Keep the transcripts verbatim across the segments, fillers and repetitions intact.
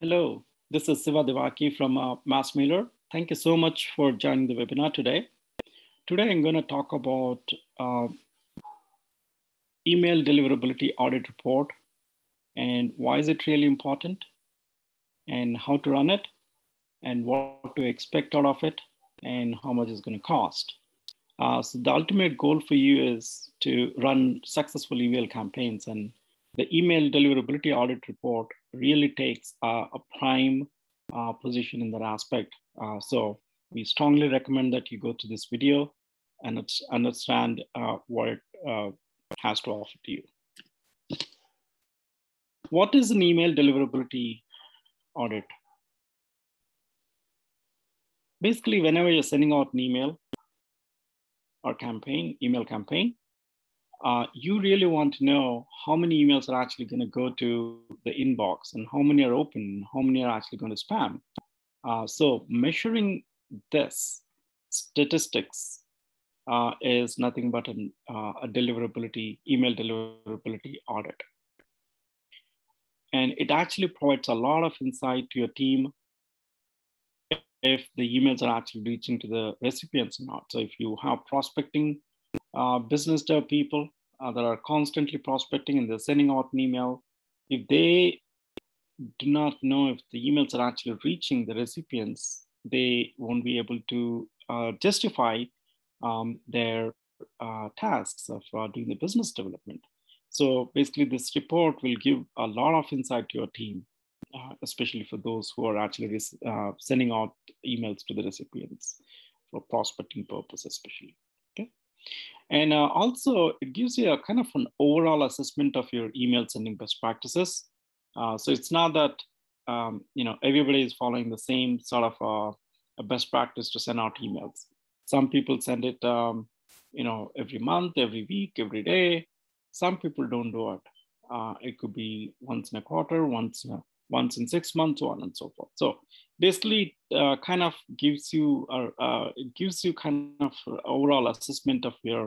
Hello, this is Siva Devaki from uh, MassMailer. Thank you so much for joining the webinar today. Today, I'm going to talk about uh, email deliverability audit report and why is it really important and how to run it and what to expect out of it and how much it's going to cost. Uh, so the ultimate goal for you is to run successful email campaigns, and the email deliverability audit report really takes uh, a prime uh, position in that aspect. Uh, so we strongly recommend that you go to this video and understand uh, what it uh, has to offer to you. What is an email deliverability audit? Basically, whenever you're sending out an email or campaign, email campaign, Uh, you really want to know how many emails are actually going to go to the inbox and how many are open, how many are actually going to spam. Uh, so measuring this statistics uh, is nothing but an, uh, a deliverability, email deliverability audit. And it actually provides a lot of insight to your team if the emails are actually reaching to the recipients or not. So if you have prospecting Uh, business dev people uh, that are constantly prospecting and they're sending out an email, if they do not know if the emails are actually reaching the recipients, they won't be able to uh, justify um, their uh, tasks of uh, doing the business development. So basically this report will give a lot of insight to your team, uh, especially for those who are actually uh, sending out emails to the recipients for prospecting purpose especially. And uh, also, it gives you a kind of an overall assessment of your email sending best practices. Uh, so it's not that um, you know, everybody is following the same sort of uh, a best practice to send out emails. Some people send it um, you know, every month, every week, every day. Some people don't do it. Uh, it could be once in a quarter, once in, once in six months, so on and so forth. So basically, uh, kind of gives you uh, uh, it gives you kind of overall assessment of your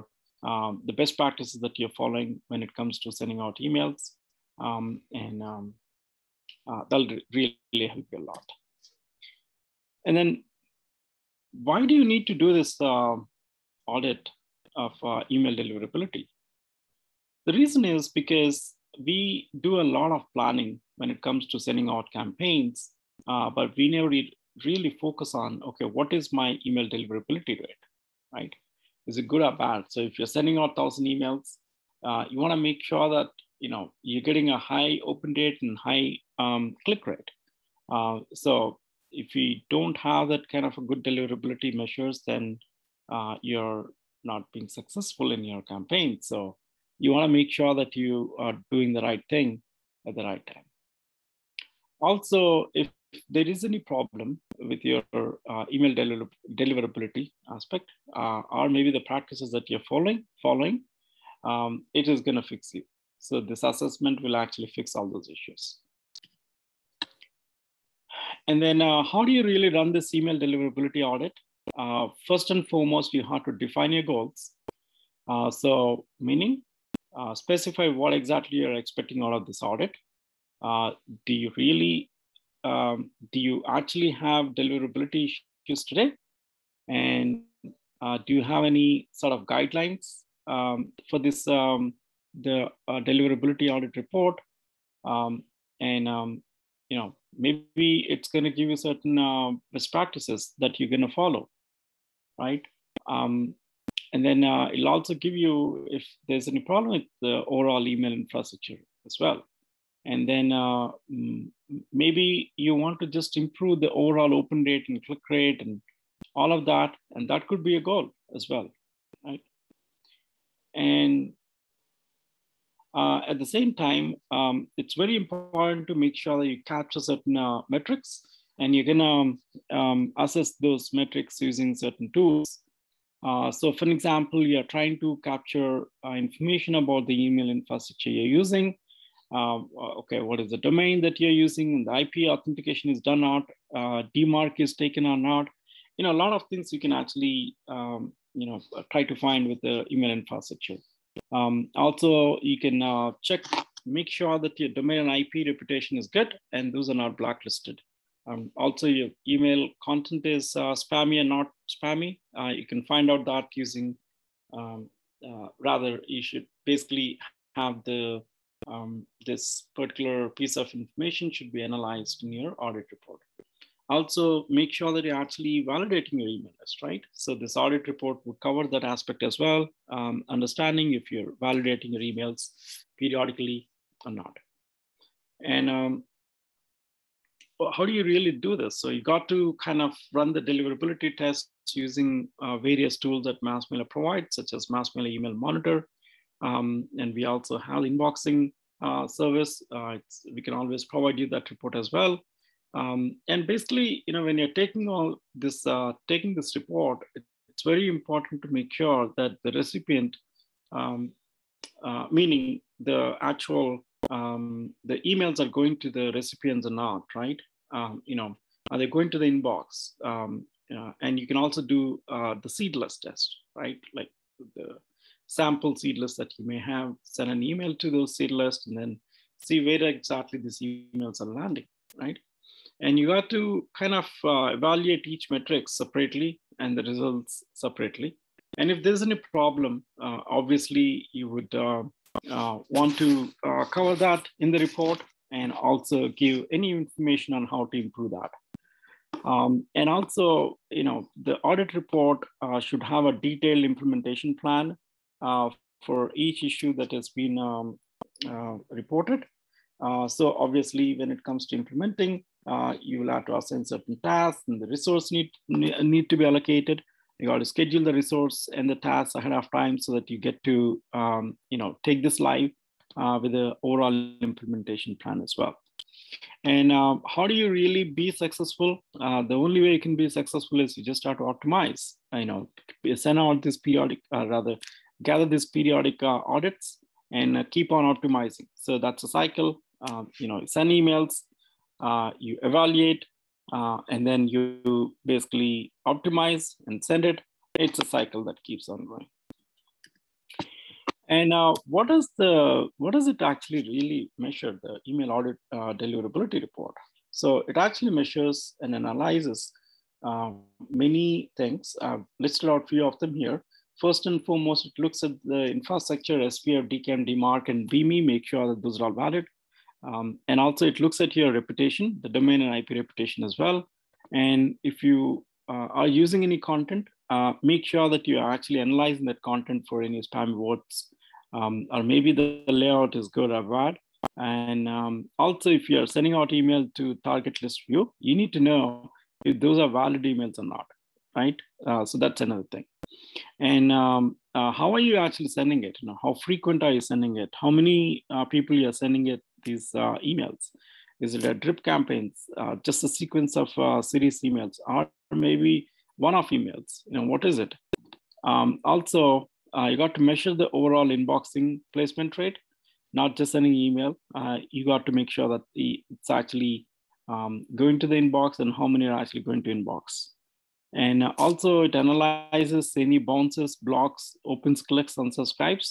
um, the best practices that you're following when it comes to sending out emails, um, and um, uh, that'll really help you a lot. And then, why do you need to do this uh, audit of uh, email deliverability? The reason is because we do a lot of planning when it comes to sending out campaigns. Uh, but we never re really focus on, okay, what is my email deliverability rate, right? Is it good or bad? So if you're sending out one thousand emails, uh, you want to make sure that, you know, you're getting a high open rate and high um, click rate. Uh, so if you don't have that kind of a good deliverability measures, then uh, you're not being successful in your campaign. So you want to make sure that you are doing the right thing at the right time. Also, if If there is any problem with your uh, email deliver deliverability aspect, uh, or maybe the practices that you're following, following, um, it is going to fix you. So this assessment will actually fix all those issues. And then uh, how do you really run this email deliverability audit? Uh, first and foremost, you have to define your goals. Uh, so meaning, uh, specify what exactly you're expecting out of this audit. Uh, do you really Um, do you actually have deliverability issues today? And uh, do you have any sort of guidelines um, for this, um, the uh, deliverability audit report? Um, and, um, you know, maybe it's going to give you certain uh, best practices that you're going to follow, right? Um, and then uh, it'll also give you if there's any problem with the overall email infrastructure as well. And then uh, maybe you want to just improve the overall open rate and click rate and all of that. And that could be a goal as well, right? And uh, at the same time, um, it's very important to make sure that you capture certain uh, metrics, and you're gonna um, assess those metrics using certain tools. Uh, so for an example, you're trying to capture uh, information about the email infrastructure you're using. Uh, okay, what is the domain that you're using? The I P authentication is done out, uh, D MARC is taken or not. You know, a lot of things you can actually, um, you know, try to find with the email infrastructure. Um, also, you can uh, check make sure that your domain and I P reputation is good, and those are not blacklisted. Um, also, your email content is uh, spammy and not spammy. Uh, you can find out that using, um, uh, rather, you should basically have the um, this particular piece of information should be analyzed in your audit report. Also, make sure that you're actually validating your email list, right? So this audit report will cover that aspect as well, um, understanding if you're validating your emails periodically or not. And um, how do you really do this? So you got to kind of run the deliverability tests using uh, various tools that MassMailer provides, such as MassMailer Email Monitor. Um, and we also have inboxing uh, service. Uh, it's, we can always provide you that report as well. Um, and basically, you know, when you're taking all this, uh, taking this report, it's very important to make sure that the recipient, um, uh, meaning the actual, um, the emails are going to the recipients or not, right? Um, you know, are they going to the inbox? Um, uh, and you can also do uh, the seedless test, right? Like the sample seed list that you may have, send an email to those seed list and then see where exactly these emails are landing, right? And you got to kind of uh, evaluate each metric separately and the results separately. And if there's any problem, uh, obviously you would uh, uh, want to uh, cover that in the report and also give any information on how to improve that. Um, and also, you know, the audit report uh, should have a detailed implementation plan uh, for each issue that has been um, uh, reported. Uh, so obviously, when it comes to implementing, Uh, you will have to assign certain tasks and the resource need, need to be allocated. You got to schedule the resource and the tasks ahead of time so that you get to, um, you know, take this live uh, with the overall implementation plan as well. And uh, how do you really be successful? Uh, the only way you can be successful is you just have to optimize, you know, send out this periodic, uh, rather gather these periodic uh, audits and uh, keep on optimizing. So that's a cycle, uh, you know, send emails, Uh, you evaluate, uh, and then you basically optimize and send it. It's a cycle that keeps on going. And uh, what is the what does it actually really measure? The email audit uh, deliverability report. So it actually measures and analyzes uh, many things. I've listed out a few of them here. First and foremost, it looks at the infrastructure, S P F, D K I M, D MARC, and B M E. Make sure that those are all valid. Um, and also it looks at your reputation, the domain and I P reputation as well. And if you uh, are using any content, uh, make sure that you are actually analyzing that content for any spam words, um, or maybe the, the layout is good or bad. And um, also if you are sending out email to target list view, you need to know if those are valid emails or not, right? Uh, so that's another thing. And um, uh, how are you actually sending it? You know, how frequent are you sending it? How many uh, people you are sending it? These uh, emails? Is it a drip campaigns, uh, just a sequence of uh, series emails, or maybe one-off emails? You know, what is it? Um, also, uh, you got to measure the overall inboxing placement rate, not just sending email. Uh, you got to make sure that the, it's actually um, going to the inbox and how many are actually going to inbox. And also it analyzes any bounces, blocks, opens, clicks, unsubscribes,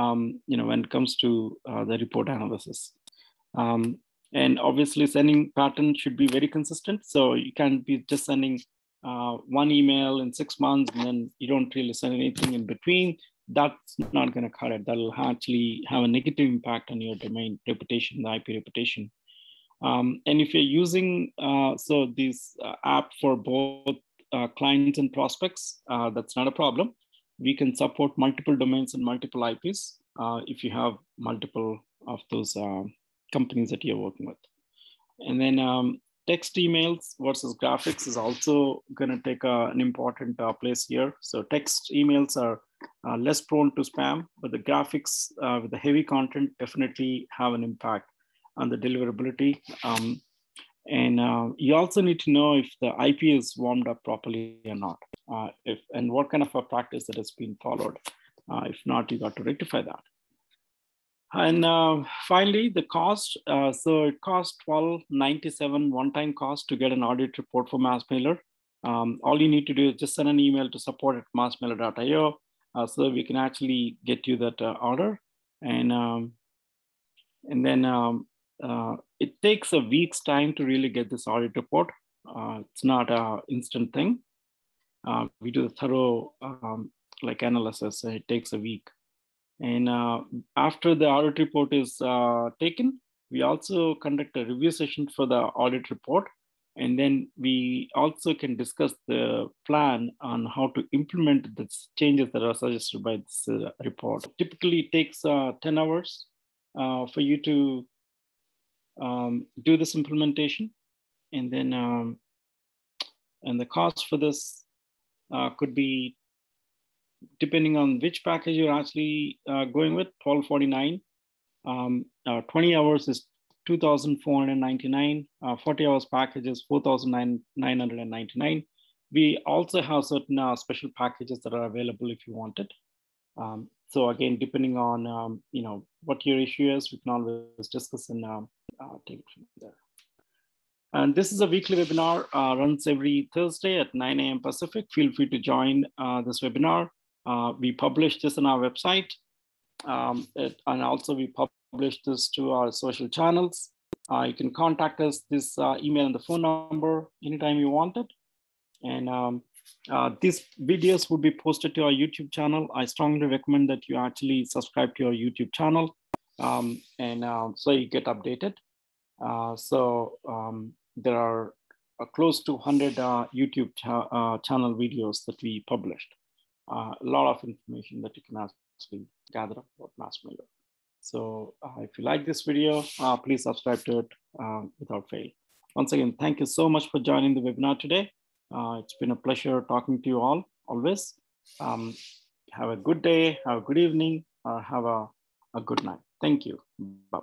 um, you know, when it comes to uh, the report analysis. Um, and obviously sending pattern should be very consistent. So you can't be just sending uh, one email in six months and then you don't really send anything in between. That's not gonna cut it. That'll actually have a negative impact on your domain reputation, the I P reputation. Um, and if you're using, uh, so this uh, app for both uh, clients and prospects, uh, that's not a problem. We can support multiple domains and multiple I Ps uh, if you have multiple of those uh, companies that you're working with. And then um, text emails versus graphics is also gonna take uh, an important uh, place here. So text emails are uh, less prone to spam, but the graphics uh, with the heavy content definitely have an impact on the deliverability. Um, and uh, you also need to know if the I P is warmed up properly or not, uh, if and what kind of a practice that has been followed. Uh, if not, you got to rectify that. And uh, finally, the cost. Uh, so it costs twelve ninety-seven one-time cost to get an audit report for MassMailer. Um, all you need to do is just send an email to support at massmailer dot i o, uh, so we can actually get you that uh, order. And um, And then um, uh, it takes a week's time to really get this audit report. Uh, it's not an instant thing. Uh, we do a thorough um, like analysis, and it takes a week. And uh, after the audit report is uh, taken, we also conduct a review session for the audit report. And then we also can discuss the plan on how to implement the changes that are suggested by this uh, report. Typically, it takes uh, ten hours uh, for you to um, do this implementation. And then um, and the cost for this uh, could be, depending on which package you're actually uh, going with, twelve forty-nine. Um, uh, twenty hours is two thousand four hundred ninety-nine, uh, forty hours packages, four thousand nine hundred ninety-nine. We also have certain uh, special packages that are available if you want it. Um, so again, depending on um, you know what your issue is, we can always discuss and uh, uh, take it from there. And this is a weekly webinar, uh, runs every Thursday at nine A M Pacific. Feel free to join uh, this webinar. Uh, we publish this on our website, um, it, and also we publish Publish this to our social channels. Uh, you can contact us this uh, email and the phone number anytime you want it. And um, uh, these videos will be posted to our YouTube channel. I strongly recommend that you actually subscribe to our YouTube channel, um, and uh, so you get updated. Uh, so um, there are uh, close to one hundred uh, YouTube cha uh, channel videos that we published. Uh, a lot of information that you can actually gather about MassMailer. So uh, if you like this video, uh, please subscribe to it uh, without fail. Once again, thank you so much for joining the webinar today. Uh, it's been a pleasure talking to you all, always. Um, have a good day, have a good evening, or have a, a good night. Thank you. Bye.